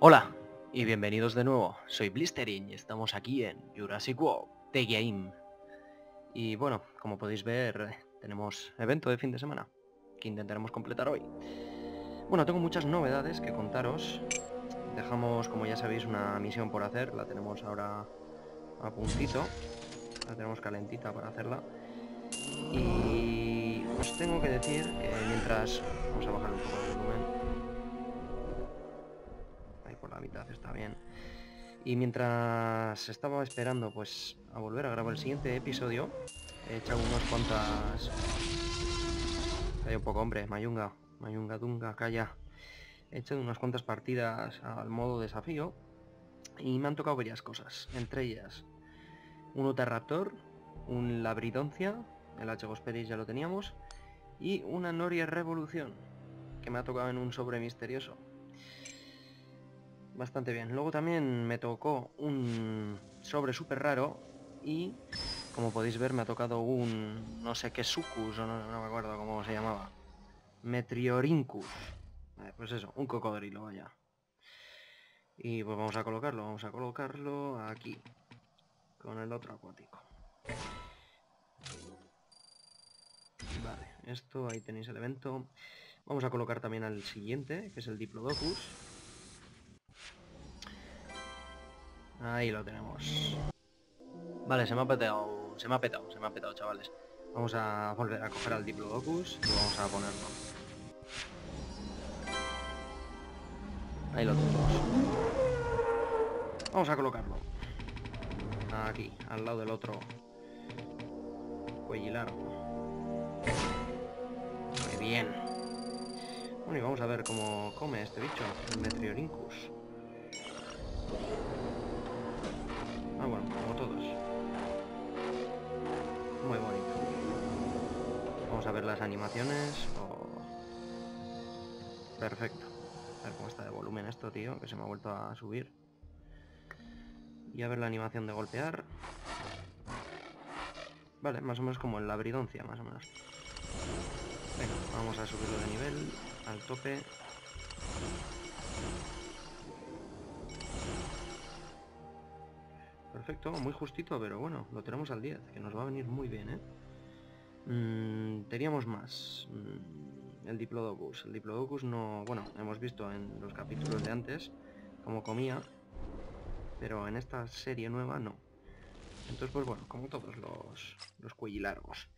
Hola y bienvenidos de nuevo, soy Blistering y estamos aquí en Jurassic World The Game. Y bueno, como podéis ver, tenemos evento de fin de semana que intentaremos completar hoy. Bueno, tengo muchas novedades que contaros. Dejamos, como ya sabéis, una misión por hacer, la tenemos ahora a puntito, la tenemos calentita para hacerla. Y os tengo que decir que mientras... Vamos a bajar un poco el volumen. Por la mitad está bien. Y mientras estaba esperando pues a volver a grabar el siguiente episodio, he hecho unas cuantas... Calla un poco, hombre, Majunga, calla. He hecho unas cuantas partidas al modo desafío y me han tocado varias cosas, entre ellas un Utahraptor, un Labridoncia, el Estegosaurus ya lo teníamos, y una Noria Revolución, que me ha tocado en un sobre misterioso. Bastante bien. Luego también me tocó un sobre súper raro y, como podéis ver, me ha tocado un no sé qué sucus, o no me acuerdo cómo se llamaba. Metriorhynchus. Pues eso, un cocodrilo, vaya. Y pues vamos a colocarlo aquí, con el otro acuático. Vale, esto, ahí tenéis el evento. Vamos a colocar también al siguiente, que es el Diplodocus. Ahí lo tenemos. Vale, se me ha petado, chavales. Vamos a volver a coger al Diplodocus y vamos a ponerlo. Ahí lo tenemos. Vamos a colocarlo. Aquí, al lado del otro cuello largo. Muy bien. Bueno, y vamos a ver cómo come este bicho, el Metriorhynchus. Ah, bueno, como todos. Muy bonito. Vamos a ver las animaciones. Oh. Perfecto. A ver cómo está de volumen esto, tío, que se me ha vuelto a subir. Y a ver la animación de golpear. Vale, más o menos como en Labridoncia, más o menos. Venga, vamos a subirlo de nivel al tope. Perfecto, muy justito, pero bueno, lo tenemos al 10, que nos va a venir muy bien, ¿eh? Teníamos más. El Diplodocus no... Bueno, hemos visto en los capítulos de antes cómo comía, pero en esta serie nueva no. Entonces, pues bueno, como todos los cuellilargos.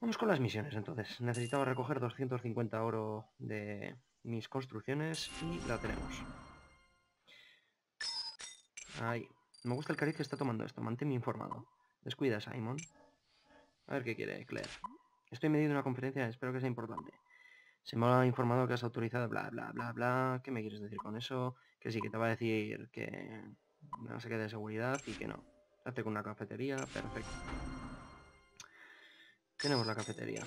Vamos con las misiones, entonces. Necesitaba recoger 250 oro de mis construcciones y la tenemos. Ahí. Me gusta el cariz que está tomando esto, manténme informado. Descuida, Simon. A ver qué quiere, Claire. Estoy medido en una conferencia, espero que sea importante. Se me ha informado que has autorizado bla bla bla bla. ¿Qué me quieres decir con eso? Que sí, que te va a decir que no se quede de seguridad y que no. Date con una cafetería, perfecto. Tenemos la cafetería.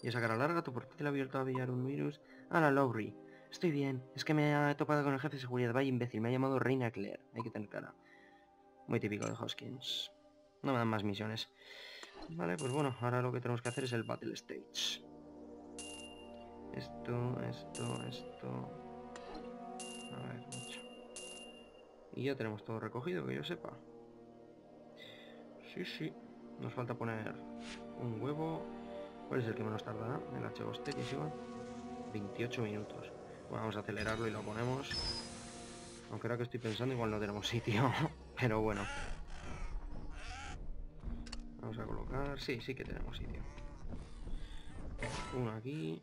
Y esa cara larga, tu portátil abierto a pillar un virus. Ah, la Lowry. Estoy bien, es que me ha topado con el jefe de seguridad, vaya imbécil, me ha llamado Reina Claire, hay que tener cara. Muy típico de Hoskins. No me dan más misiones. Vale, pues bueno, ahora lo que tenemos que hacer es el Battle Stage. Esto... A ver, mucho. Y ya tenemos todo recogido, que yo sepa. Sí. Nos falta poner un huevo. ¿Cuál es el que menos tardará? El Estegosaurus, igual. 28 minutos. Bueno, vamos a acelerarlo y lo ponemos. Aunque ahora que estoy pensando igual no tenemos sitio. Pero bueno. Vamos a colocar... Sí que tenemos sitio. Uno aquí.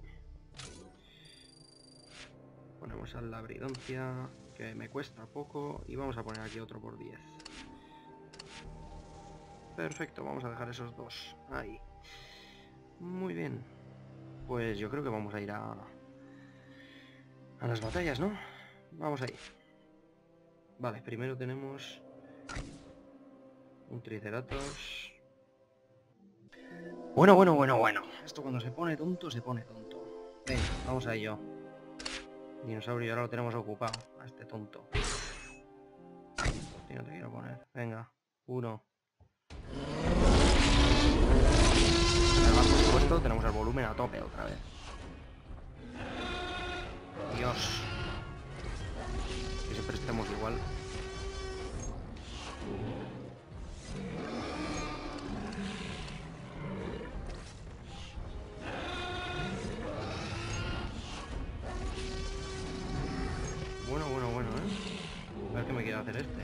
Ponemos al Labridoncia, que me cuesta poco. Y vamos a poner aquí otro por 10. Perfecto, vamos a dejar esos dos. Ahí. Muy bien. Pues yo creo que vamos a ir a las batallas, ¿no? Vamos ahí. Vale, primero tenemos un Triceratops. Bueno. Esto cuando se pone tonto, se pone tonto. Venga, vamos a ello. Dinosaurio, ahora lo tenemos ocupado. A este tonto. Hostia, no te quiero poner. Venga, uno. Por supuesto, tenemos el volumen a tope otra vez. Dios. que me quiere hacer este.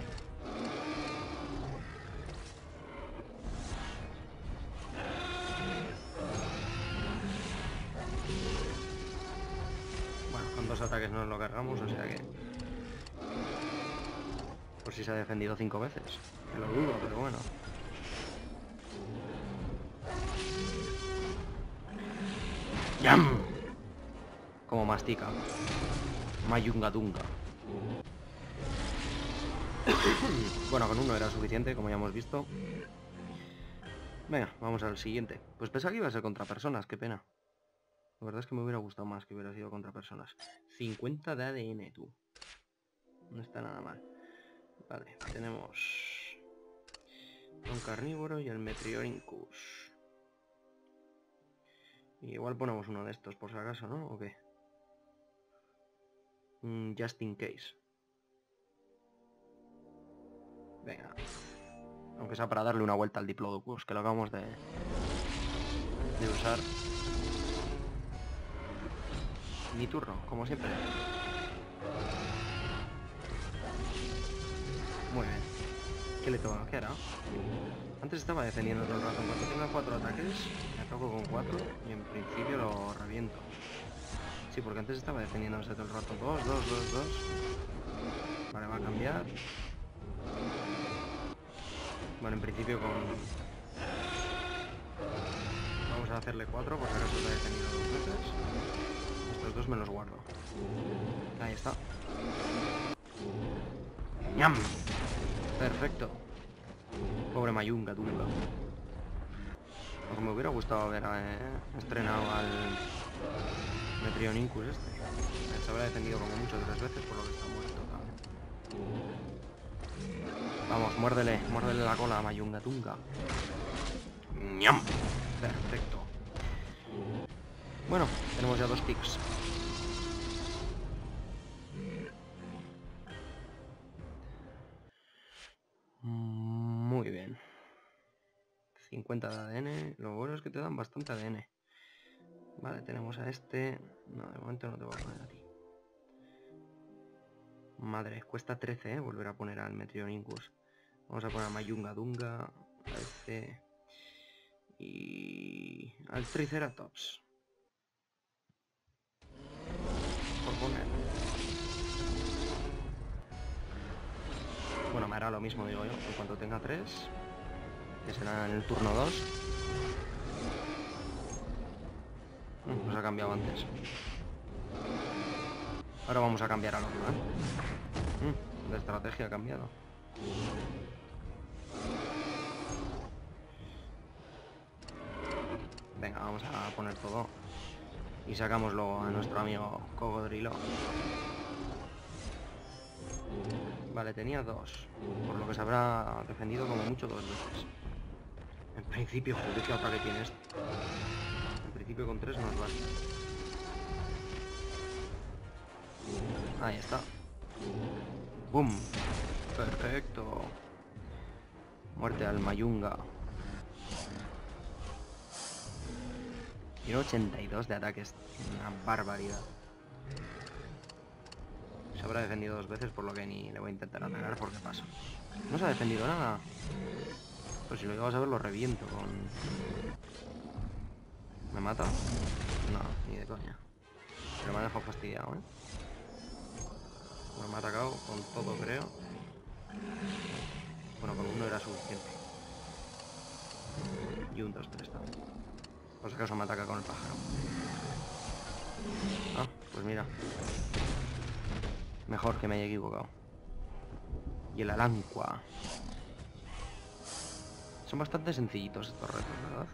Bueno, con dos ataques nos lo cargamos, o sea que... Por si se ha defendido 5 veces. Que lo dudo, pero bueno. ¡Yam! Como mastica. Majungadunga. Bueno, con uno era suficiente, como ya hemos visto. Venga, vamos al siguiente. Pues pensaba que iba a ser contra personas, qué pena. La verdad es que me hubiera gustado más que hubiera sido contra personas. 50 de ADN, tú. No está nada mal. Vale, tenemos... un carnívoro y el Metriorhynchus. Y igual ponemos uno de estos, por si acaso, ¿no? ¿O qué? Just in case. Venga. Aunque sea para darle una vuelta al Diplodocus, que lo acabamos de usar. Mi turno, como siempre. Muy bien. ¿Qué le tengo que hacer? Antes estaba defendiendo todo el rato. En cuanto tenga 4 ataques, me ataco con 4 y en principio lo reviento. Sí, porque antes estaba defendiéndose todo el rato. 2, 2, 2, 2. Vale, va a cambiar. Bueno, en principio con... Vamos a hacerle 4 por si acaso lo he defendido 2 veces. Estos 2 me los guardo. Ahí está. ¡Ñam! Perfecto. Pobre Mayunga, tú. Aunque me hubiera gustado haber estrenado al... Metriorhynchus este. Se habrá defendido como mucho 3 veces, por lo que está muerto también. Vamos, muérdele, muérdele la cola a Majungatunga. ¡Ñam! Perfecto. Bueno, tenemos ya 2 picks. Muy bien. 50 de ADN. Lo bueno es que te dan bastante ADN. Vale, tenemos a este... No, de momento no te voy a poner a ti. Madre, cuesta 13, volver a poner al Metriorhynchus. Vamos a poner a Majungadunga, a este... Y... al Triceratops. Por poner. Bueno, me hará lo mismo, digo yo. En cuanto tenga 3, que será en el turno 2. Nos ha cambiado antes. Ahora vamos a cambiar al otro, ¿eh? La estrategia ha cambiado. Venga, vamos a poner todo. Y sacamos luego a nuestro amigo Cocodrilo. Vale, tenía 2. Por lo que se habrá defendido como mucho 2 veces. En principio, joder, qué ataque tiene este. Con 3 nos basta. Ahí está. ¡Bum! Perfecto. Muerte al Majunga. Tiene 82 de ataques. Una barbaridad. Se habrá defendido 2 veces, por lo que ni le voy a intentar atacar porque pasa. No se ha defendido nada. Pues si lo llevas a ver lo reviento con... ¿Me mata? No, ni de coña. Pero me ha dejado fastidiado, ¿eh? Me ha atacado con todo, creo. Bueno, con uno era suficiente. Y un 2-3 también. Por si acaso me ataca con el pájaro. Ah, pues mira. Mejor que me haya equivocado. Y el Alanqa. Son bastante sencillitos estos retos, ¿verdad?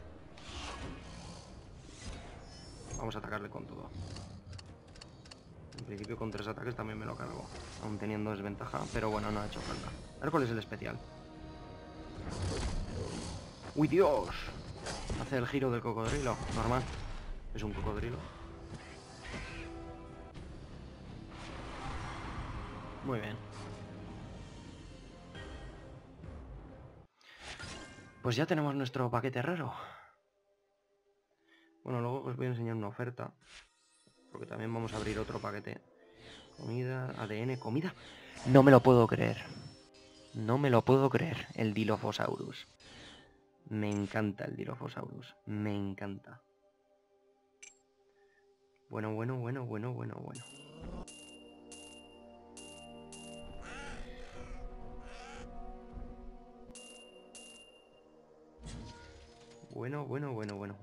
Vamos a atacarle con todo. En principio con 3 ataques también me lo cargo. Aún teniendo desventaja, pero bueno, no ha hecho falta. A ver cuál es el especial. ¡Uy, Dios! Hace el giro del cocodrilo. Normal. Es un cocodrilo. Muy bien. Pues ya tenemos nuestro paquete raro. Bueno, luego os voy a enseñar una oferta, porque también vamos a abrir otro paquete Comida, ADN, comida. No me lo puedo creer. No me lo puedo creer. El Dilophosaurus. Me encanta el Dilophosaurus. Me encanta. Bueno. Bueno.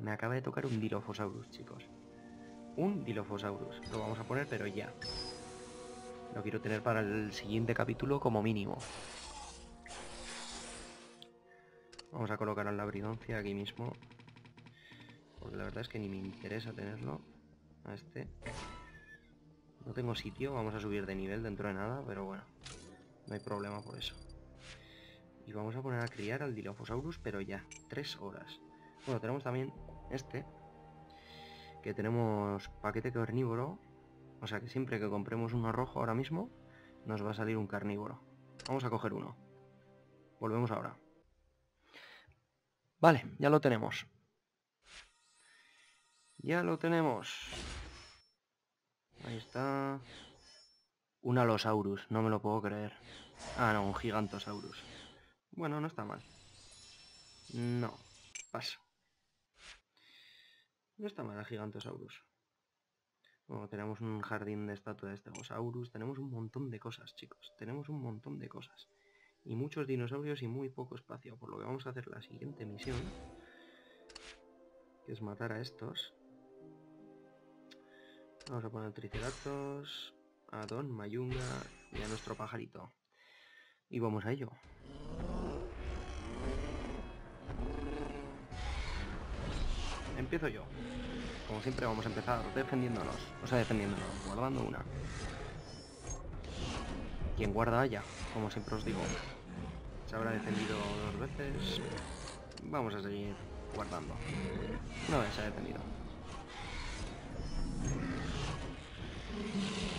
Me acaba de tocar un Dilophosaurus, chicos. Un Dilophosaurus. Lo vamos a poner, pero ya. Lo quiero tener para el siguiente capítulo como mínimo. Vamos a colocar al Labridoncia aquí mismo. Porque la verdad es que ni me interesa tenerlo. A este. No tengo sitio. Vamos a subir de nivel dentro de nada, pero bueno. No hay problema por eso. Y vamos a poner a criar al Dilophosaurus, pero ya. 3 horas. Bueno, tenemos también este. Que tenemos paquete carnívoro. O sea que siempre que compremos uno rojo ahora mismo, nos va a salir un carnívoro. Vamos a coger uno. Volvemos ahora. Vale, ya lo tenemos. Ya lo tenemos. Ahí está. Un Alosaurus, no me lo puedo creer. Ah, no, un Gigantosaurus. Bueno, no está mal. No, paso. No está mal el Gigantosaurus. Bueno, tenemos un jardín de estatua de Estegosaurus. Tenemos un montón de cosas, chicos. Tenemos un montón de cosas. Y muchos dinosaurios y muy poco espacio. Por lo que vamos a hacer la siguiente misión, que es matar a estos. Vamos a poner Triceratops, a Don Mayunga y a nuestro pajarito. Y vamos a ello. Empiezo yo. Como siempre vamos a empezar defendiéndonos. O sea, guardando una. Quien guarda haya, como siempre os digo. Se habrá defendido 2 veces. Vamos a seguir guardando. Una vez se ha defendido.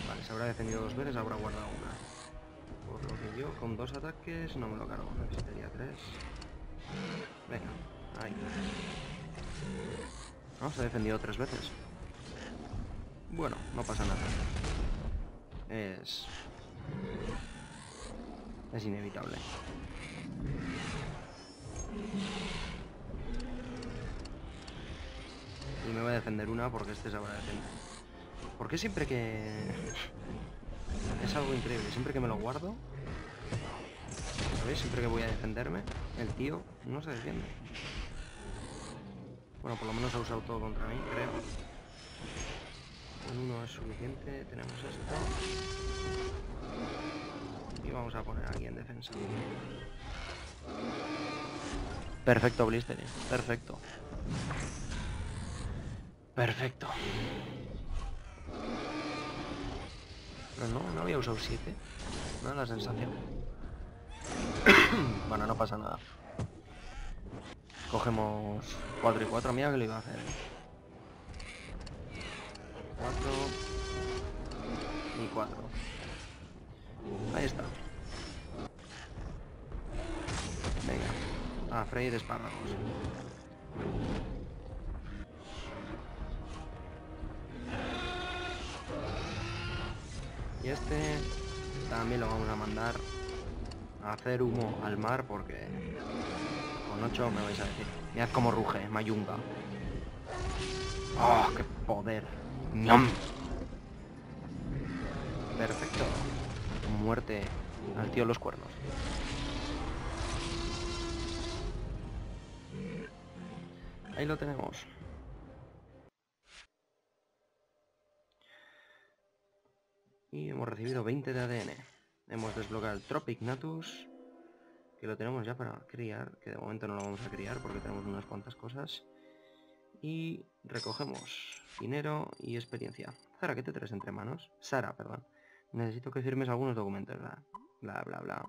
Vale, se habrá defendido 2 veces, habrá guardado una. Por lo que yo con 2 ataques no me lo cargo. Necesitaría 3. Venga, ahí. No, se ha defendido 3 veces. Bueno, no pasa nada. Es inevitable. Y me va a defender una porque este se habrá defendido. Porque siempre que... Es algo increíble. Siempre que me lo guardo... ¿Sabéis? Siempre que voy a defenderme, el tío no se defiende. Bueno, por lo menos ha usado todo contra mí, creo. Con uno es suficiente. Tenemos esto. Y vamos a poner aquí en defensa. Perfecto, Blistering. Perfecto. Perfecto. No había usado 7. No, la sensación. Bueno, no pasa nada. Cogemos 4 y 4, mira que lo iba a hacer. 4 y 4. Ahí está. Venga, a freír espárragos. Y este también lo vamos a mandar a hacer humo al mar porque... 8 me vais a decir. Mirad cómo ruge, Mayunga. ¡Oh, qué poder! ¡Niam! Perfecto. Muerte al tío los cuernos. Ahí lo tenemos. Y hemos recibido 20 de ADN. Hemos desbloqueado el Tropeognathus, que lo tenemos ya para criar, que de momento no lo vamos a criar porque tenemos unas cuantas cosas. Y recogemos dinero y experiencia. Sara, ¿qué te traes entre manos? Sara, perdón. Necesito que firmes algunos documentos. Bla, bla, bla.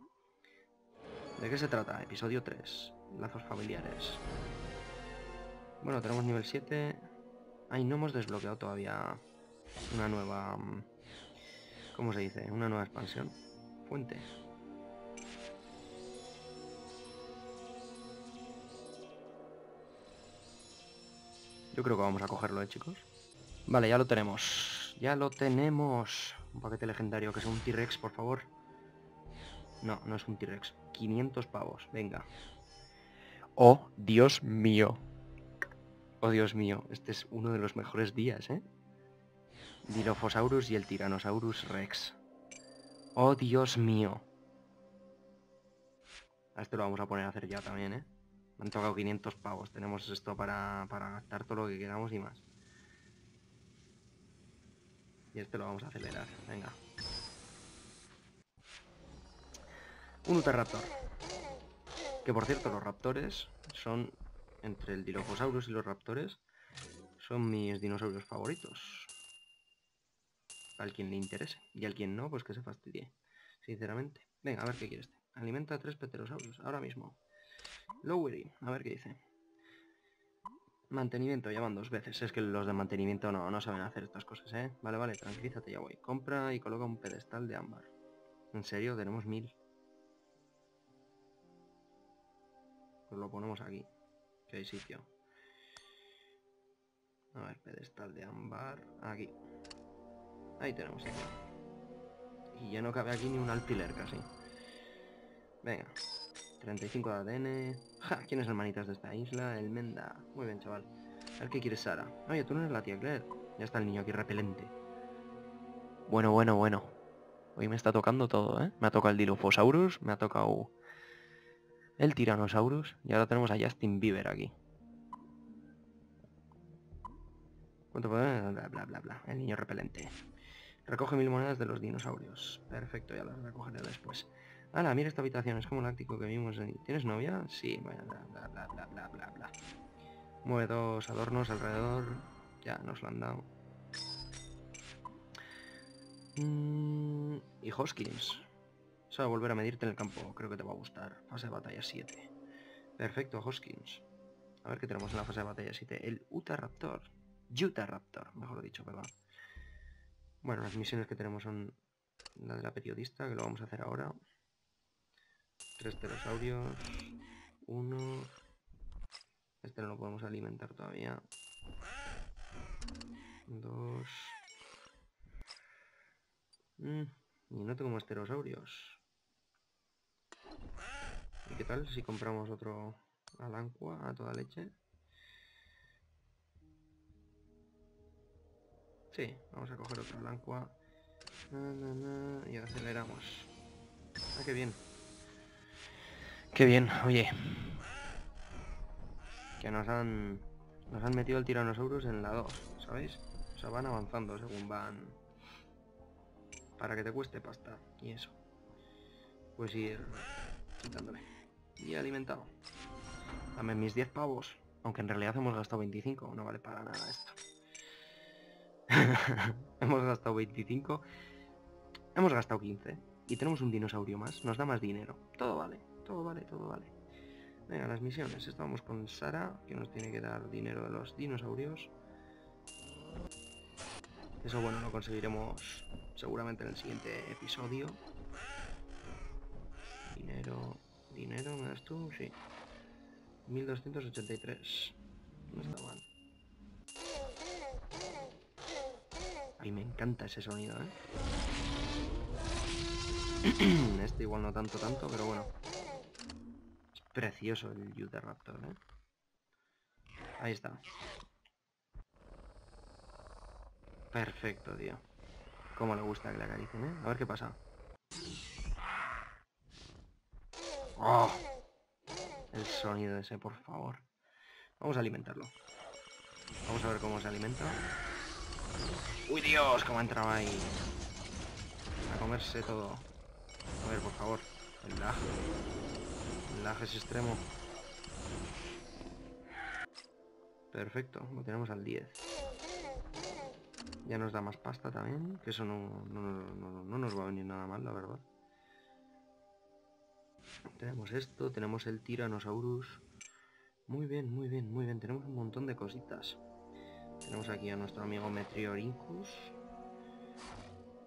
¿De qué se trata? Episodio 3. Lazos familiares. Bueno, tenemos nivel 7. Ay, no hemos desbloqueado todavía una nueva... ¿Cómo se dice? Una nueva expansión. Fuente. Yo creo que vamos a cogerlo, chicos. Vale, ya lo tenemos. ya lo tenemos. Un paquete legendario, que sea un T-Rex, por favor. No, no es un T-Rex. 500 pavos, venga. Oh, Dios mío. Oh, Dios mío. Este es uno de los mejores días, ¿eh? Dilophosaurus y el Tyrannosaurus Rex. Oh, Dios mío. A este lo vamos a poner a hacer ya también, ¿eh? Me han tocado 500 pavos. Tenemos esto para gastar todo lo que queramos y más. Y este lo vamos a acelerar. Venga. Un Utahraptor. Que por cierto, los raptores son... Entre el Dilophosaurus y los raptores son mis dinosaurios favoritos. Al quien le interese. Y al quien no, pues que se fastidie. Sinceramente. Venga, a ver qué quiere este. Alimenta a 3 pterosaurios. Ahora mismo. Lowering. A ver qué dice. Mantenimiento. Llaman 2 veces. Es que los de mantenimiento no saben hacer estas cosas, ¿eh? Vale, vale. Tranquilízate, ya voy. Compra y coloca un pedestal de ámbar. En serio, tenemos 1000. Pues lo ponemos aquí. Que hay sitio. A ver, pedestal de ámbar. Aquí. Ahí tenemos aquí. Y ya no cabe aquí ni un alfiler casi. Venga. 35 de ADN. Ja, ¿quién es el manitas de esta isla? El Menda. Muy bien, chaval. A ver qué quiere Sara. Oye, tú no eres la tía Claire. Ya está el niño aquí repelente. Bueno, bueno, bueno. Hoy me está tocando todo, ¿eh? Me ha tocado el Dilophosaurus, me ha tocado el Tyrannosaurus. Y ahora tenemos a Justin Bieber aquí. ¿Cuánto puede? Bla, bla, bla, bla. El niño repelente. Recoge 1000 monedas de los dinosaurios. Perfecto, ya las recogeré después. ¡Hala! Mira esta habitación, es como el ático que vimos ahí. ¿Tienes novia? Sí, bueno, bla, bla, bla, bla, bla, bla. Mueve 2 adornos alrededor. Ya, nos lo han dado. Y Hoskins. Eso va a volver a medirte en el campo. Creo que te va a gustar. Fase de batalla 7. Perfecto, Hoskins. A ver qué tenemos en la fase de batalla 7. El Utahraptor. Utahraptor, mejor dicho, ¿verdad? Bueno, las misiones que tenemos son la de la periodista, que lo vamos a hacer ahora. 3 pterosaurios. 1. Este no lo podemos alimentar todavía. 2. Y no tengo más pterosaurios. ¿Y qué tal si compramos otro Alanqa a toda leche? Sí, vamos a coger otro Alanqa. Y aceleramos. Ah, qué bien. Qué bien, oye. Que nos han metido el Tyrannosaurus en la 2, ¿sabéis? O sea, van avanzando según van. Para que te cueste pasta y eso. Pues ir quitándole. Y alimentado. Dame mis 10 pavos. Aunque en realidad hemos gastado 25. No vale para nada esto. Hemos gastado 25. Hemos gastado 15. Y tenemos un dinosaurio más. Nos da más dinero. Todo vale. Todo vale, todo vale. Venga, las misiones. Estamos con Sara, que nos tiene que dar dinero de los dinosaurios. Eso, bueno, lo conseguiremos seguramente en el siguiente episodio. Dinero, dinero, ¿me das tú? Sí. 1283. No está mal. Ay, me encanta ese sonido, ¿eh? Este igual no tanto, tanto, pero bueno. Precioso el Utahraptor, ¿eh? Ahí está. Perfecto, tío. Como le gusta que le acaricen, ¿eh? A ver qué pasa. ¡Oh! El sonido ese, por favor. Vamos a alimentarlo. Vamos a ver cómo se alimenta. ¡Uy, Dios! Cómo entraba ahí. A comerse todo. A ver, por favor. El lag. El lag es extremo. Perfecto, lo tenemos al 10. Ya nos da más pasta también, que eso no nos va a venir nada mal, la verdad. Tenemos esto, tenemos el Tyrannosaurus. Muy bien, muy bien, muy bien. Tenemos un montón de cositas. Tenemos aquí a nuestro amigo Metriorhynchus.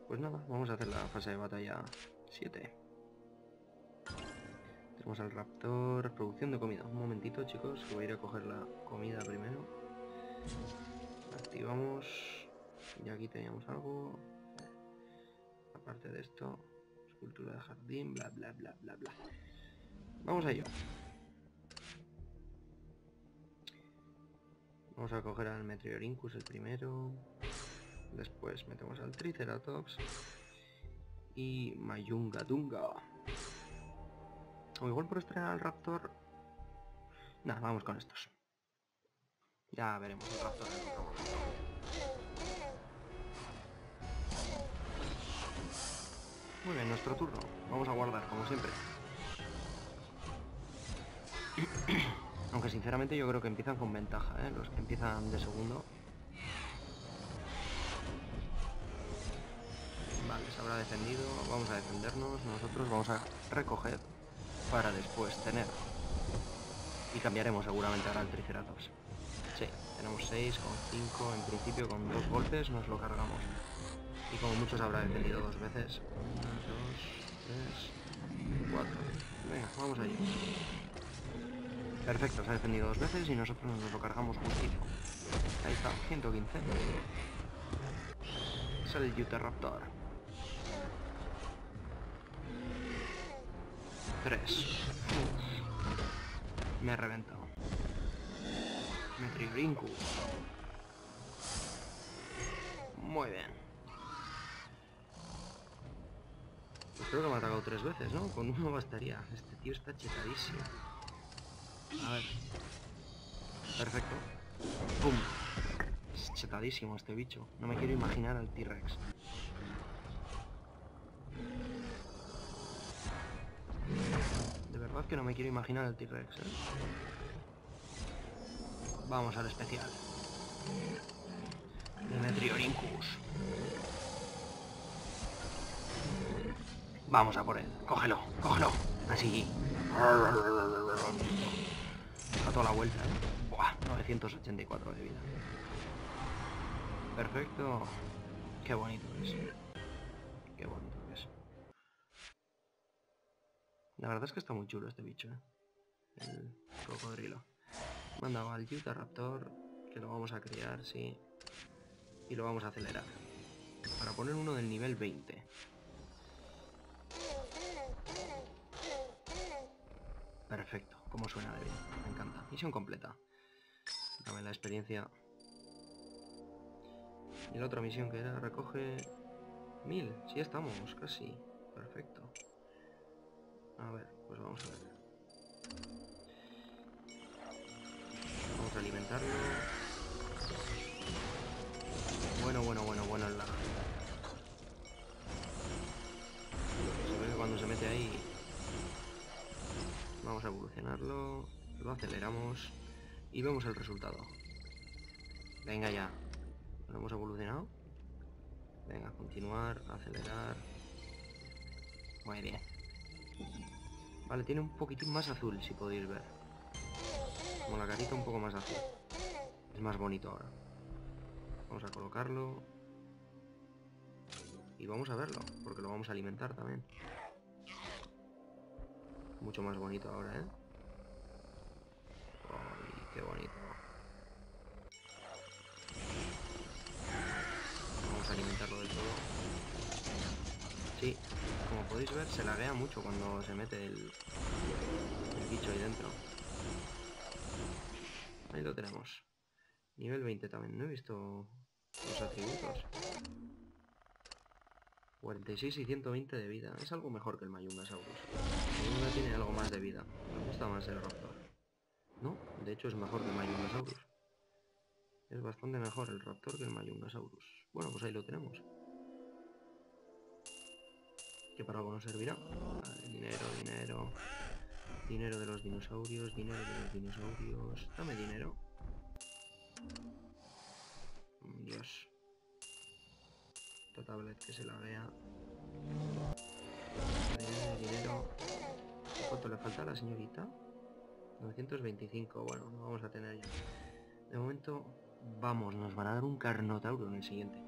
Pues nada, vamos a hacer la fase de batalla 7. Tenemos al raptor. Producción de comida. Un momentito, chicos, que voy a ir a coger la comida primero. Activamos. Ya aquí teníamos algo. Aparte de esto, escultura de jardín, bla bla bla bla bla. Vamos a ello. Vamos a coger al Metriorhynchus el primero. Después metemos al Triceratops. Y Majungadunga. O igual por estrenar al Raptor. Nada, vamos con estos. Ya veremos el Raptor. Muy bien, nuestro turno. Vamos a guardar, como siempre. Aunque sinceramente yo creo que empiezan con ventaja, ¿eh? Los que empiezan de segundo. Vale, se habrá defendido. Vamos a defendernos. Nosotros vamos a recoger para después tener. Y cambiaremos seguramente ahora al Triceratops. Sí, tenemos 6 con 5. En principio con 2 golpes nos lo cargamos. Y como muchos habrá defendido 2 veces. 1, 2, 3, 4. Venga, vamos allá. Perfecto, se ha defendido 2 veces y nosotros nos lo cargamos justito. Ahí está, 115. Sale el Utahraptor. 3. Me ha reventado. Metriorhynchus. Muy bien. Pues creo que me ha atacado 3 veces, ¿no? Con uno bastaría. Este tío está chetadísimo. A ver. Perfecto. ¡Pum! Es chetadísimo este bicho. No me quiero imaginar al T-Rex. De verdad que no me quiero imaginar al T-Rex, ¿eh? Vamos al especial. Metriorhynchus. Vamos a por él. Cógelo, cógelo. Así. A toda la vuelta, ¿eh? Buah, 984 de vida. Perfecto. Qué bonito es. Qué bonito es. La verdad es que está muy chulo este bicho, ¿eh? El cocodrilo. Mandaba al Utahraptor, que lo vamos a criar, sí. Y lo vamos a acelerar. Para poner uno del nivel 20. Perfecto, como suena de bien, me encanta. Misión completa. Dame la experiencia. Y la otra misión que era, recoge 1000. Sí, estamos, casi. Perfecto. A ver, pues vamos a ver. Vamos a alimentarlo. Bueno el lago. Se ve que cuando se mete ahí... Vamos a evolucionarlo, lo aceleramos y vemos el resultado. Venga ya, lo hemos evolucionado. Venga, continuar, acelerar. Muy bien. Vale, tiene un poquitín más azul, si podéis ver. Como la carita un poco más azul. Es más bonito ahora. Vamos a colocarlo. Y vamos a verlo, porque lo vamos a alimentar también. Mucho más bonito ahora, ¿eh? ¡Ay, qué bonito! Vamos a alimentarlo del todo. Sí, como podéis ver, se laguea mucho cuando se mete el bicho ahí dentro. Ahí lo tenemos. Nivel 20 también. No he visto los atributos. 46 y 120 de vida. Es algo mejor que el Majungasaurus. El Majunga tiene algo más de vida. Me gusta más el Raptor. No, de hecho es mejor que el Majungasaurus. Es bastante mejor el Raptor que el Majungasaurus. Bueno, pues ahí lo tenemos. Que para algo nos servirá. Vale, dinero, dinero. Dinero de los dinosaurios, dinero de los dinosaurios. Dame dinero. Dios. Esta tablet que se la vea. Dinero. ¿Cuánto le falta a la señorita? 925. Bueno, no vamos a tener ya. De momento, vamos, nos van a dar un Carnotauro en el siguiente.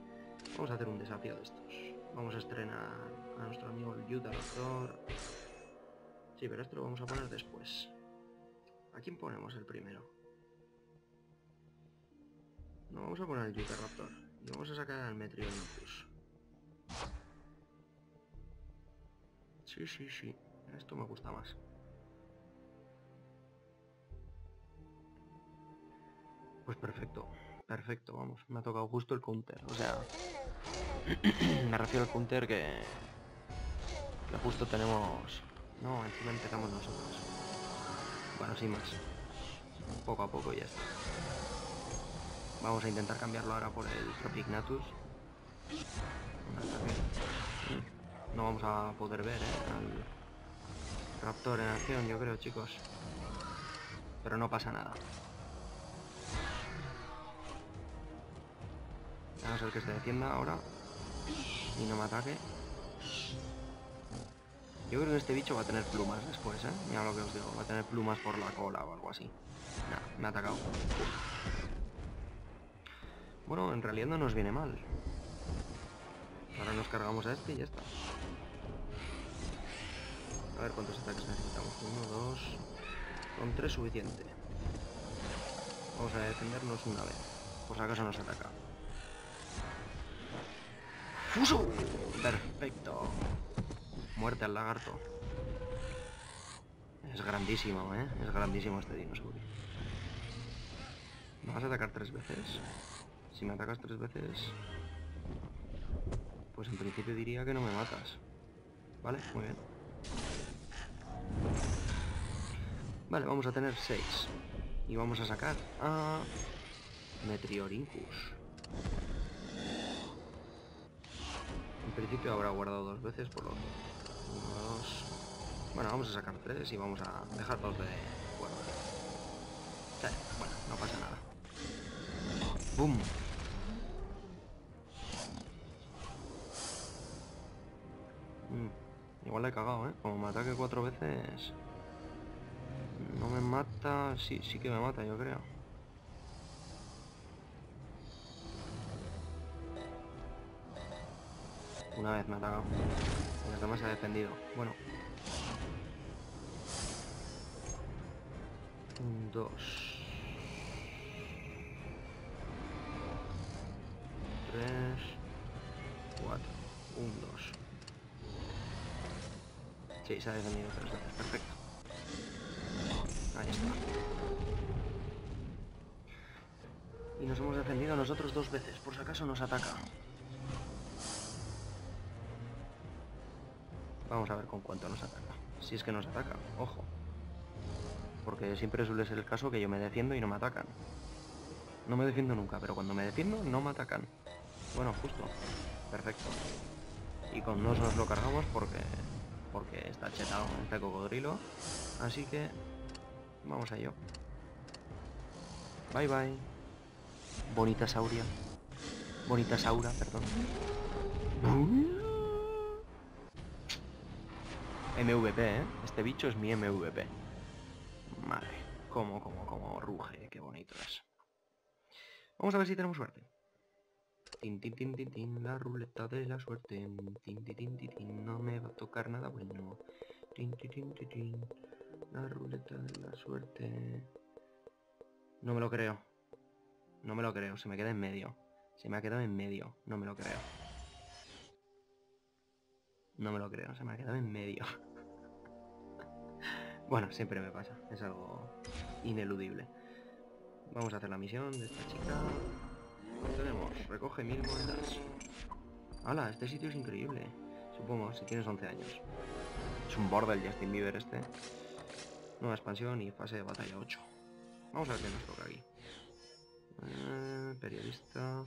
Vamos a hacer un desafío de estos. Vamos a estrenar a nuestro amigo el Utahraptor. Sí, pero esto lo vamos a poner después. ¿A quién ponemos el primero? No, vamos a poner el Utahraptor. Y vamos a sacar al Metriorhynchus. Sí, sí, sí. Esto me gusta más. Pues perfecto. Perfecto, vamos. Me ha tocado justo el counter. O sea... me refiero al counter que... justo tenemos... No, encima empezamos nosotros. Bueno, sin más. Poco a poco ya está. Vamos a intentar cambiarlo ahora por el Tropeognathus. No vamos a poder ver al Raptor en acción, yo creo, chicos. Pero no pasa nada. Vamos a ver que se defienda ahora. Y no me ataque. Yo creo que este bicho va a tener plumas después, ¿eh? Mira lo que os digo, va a tener plumas por la cola o algo así. Nada, me ha atacado. Bueno, en realidad no nos viene mal. Ahora nos cargamos a este y ya está. A ver cuántos ataques necesitamos. 1, 2... Con 3 suficiente. Vamos a defendernos una vez. Por si acaso nos ataca. ¡Fuso! Perfecto. Muerte al lagarto. Es grandísimo, ¿eh? Es grandísimo este dinosaurio. ¿Me vas a atacar 3 veces? Si me atacas 3 veces... pues en principio diría que no me matas. Vale, muy bien. Vale, vamos a tener 6. Y vamos a sacar a... Metriorhynchus. En principio habrá guardado 2 veces por lo que... 1, 2... Bueno, vamos a sacar 3 y vamos a dejar 2 de... bueno. Vale, bueno, no pasa nada. ¡Bum! Igual la he cagado, ¿eh? Como me ataque 4 veces... no me mata... sí, sí que me mata, yo creo. Una vez me ha atacado. Las demás se ha defendido. Bueno. 1, 2... 3... 4... 1, 2... Sí, se ha defendido 3 veces, perfecto. Ahí está. Y nos hemos defendido nosotros 2 veces, por si acaso nos ataca. Vamos a ver con cuánto nos ataca. Si es que nos ataca, ojo. Porque siempre suele ser el caso que yo me defiendo y no me atacan. No me defiendo nunca, pero cuando me defiendo no me atacan. Bueno, justo. Perfecto. Y con dos nos lo cargamos porque... porque está chetado este cocodrilo. Así que... vamos a ello. Bye bye. Bonita sauria. Bonita saura, perdón. MVP, ¿eh? Este bicho es mi MVP. Vale. Como ruge. Qué bonito es. Vamos a ver si tenemos suerte. Tin, tin, tin, tin, tin, la ruleta de la suerte. Tin, tin, tin, tin, tin, no me va a tocar nada bueno. Tin, tin, tin, tin, tin, la ruleta de la suerte. No me lo creo. No me lo creo. Se me queda en medio. Se me ha quedado en medio. No me lo creo. No me lo creo. Se me ha quedado en medio. Bueno, siempre me pasa. Es algo ineludible. Vamos a hacer la misión de esta chica. Lo tenemos. Recoge 1000 monedas. ¡Hala! Este sitio es increíble. Supongo, si tienes 11 años. Es un bordel Justin Bieber este. Nueva expansión y fase de batalla 8. Vamos a ver qué nos toca aquí. Periodista.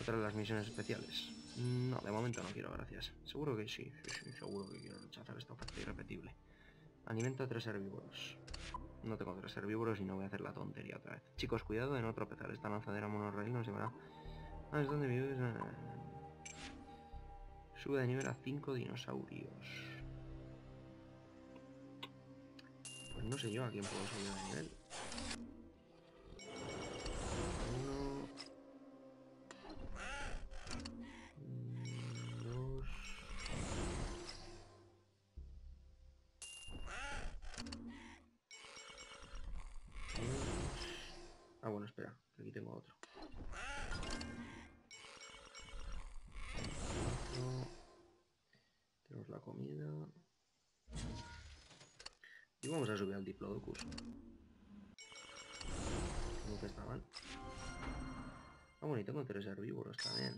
Otra de las misiones especiales. No, de momento no quiero, gracias. Seguro que sí, sí, seguro que quiero rechazar esta oferta irrepetible. Alimenta 3 herbívoros. No tengo 3 herbívoros y no voy a hacer la tontería otra vez. Chicos, cuidado de no tropezar. Esta lanzadera monorraíl nos llevará... ah, es donde vives... Sube de nivel a 5 dinosaurios. Pues no sé yo a quién puedo subir de nivel. 1, 2... Ah, bueno, espera, aquí tengo otro. la comida. Y vamos a subir al Diplodocus. Creo que está mal. Ah, bueno, y tengo 3 herbívoros también.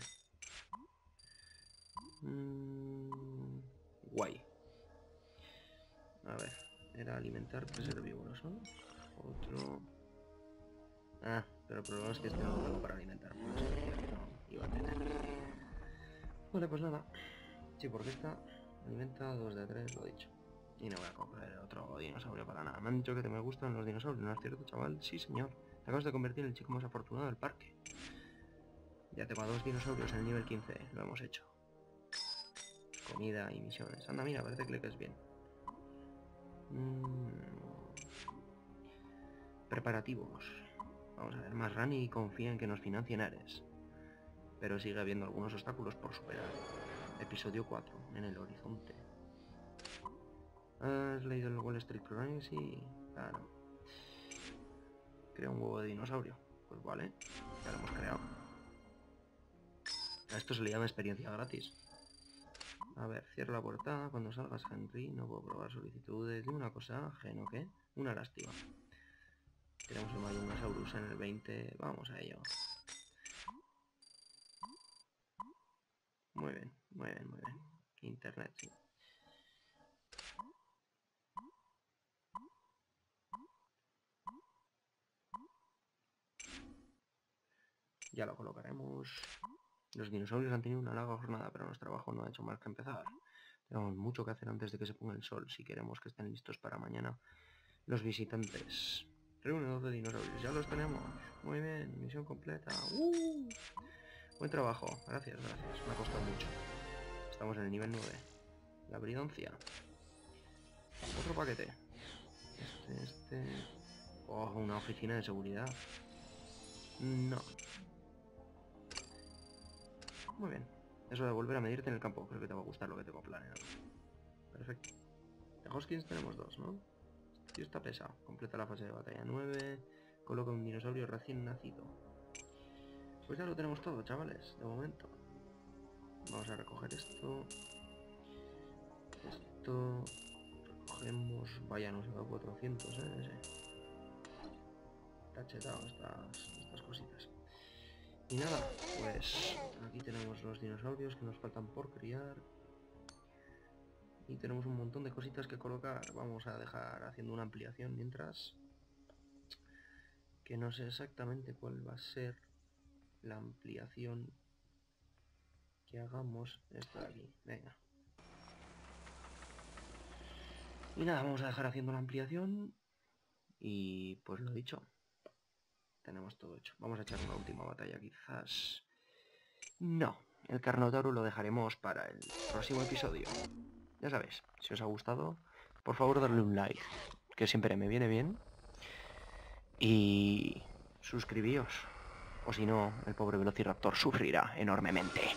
Guay. A ver, era alimentar 3 herbívoros, ¿no? Otro... Ah, pero el problema es que este no lo tengo para alimentar. Por eso creía que no iba a tener. Vale, pues nada. Sí, porque esta alimenta 2 de 3, lo he dicho. Y no voy a comprar otro dinosaurio para nada. Me han dicho que te me gustan los dinosaurios, ¿no es cierto, chaval? Sí, señor. Te acabas de convertir en el chico más afortunado del parque. Ya tengo a 2 dinosaurios en el nivel 15. Lo hemos hecho. Comida y misiones. Anda, mira, parece que le caes bien. Preparativos. Vamos a ver, más Rani confía en que nos financien Ares. Pero sigue habiendo algunos obstáculos por superar. Episodio 4, en el horizonte. ¿Has leído el Wall Street Journal? Sí, claro. Crea un huevo de dinosaurio. Pues vale, ya lo hemos creado. A esto se le llama experiencia gratis. A ver, cierra la puerta. Cuando salgas, Henry, no puedo probar solicitudes de una cosa ajeno, ¿qué? Una lástima. Tenemos el Majungasaurus en el 20. Vamos a ello. Muy bien, muy bien, muy bien. Internet, sí. Ya lo colocaremos. Los dinosaurios han tenido una larga jornada, pero nuestro trabajo no ha hecho más que empezar. Tenemos mucho que hacer antes de que se ponga el sol, si queremos que estén listos para mañana los visitantes. Reúne 12 dinosaurios, ya los tenemos. Muy bien, misión completa. Buen trabajo, gracias, gracias. Me ha costado mucho. Estamos en el nivel 9. Labridoncia. Otro paquete. Este. Oh, una oficina de seguridad. No. Muy bien. Eso de volver a medirte en el campo. Creo que te va a gustar lo que tengo planeado. Perfecto. De Hoskins tenemos 2, ¿no? Tío está pesado. Completa la fase de batalla 9. Coloca un dinosaurio recién nacido. Pues ya lo tenemos todo, chavales. De momento. Vamos a recoger esto. Esto. Recogemos. Vaya, nos lleva 400, Sí. Está chetado estas cositas. Y nada, pues aquí tenemos los dinosaurios que nos faltan por criar. Y tenemos un montón de cositas que colocar. Vamos a dejar haciendo una ampliación mientras. Que no sé exactamente cuál va a ser la ampliación que hagamos. Esta de aquí. Venga. Y nada, vamos a dejar haciendo la ampliación. Y pues lo dicho. Tenemos todo hecho. Vamos a echar una última batalla quizás. No. El Carnotauro lo dejaremos para el próximo episodio. Ya sabéis, si os ha gustado, por favor darle un like, que siempre me viene bien. Y suscribíos, o si no, el pobre Velociraptor sufrirá enormemente.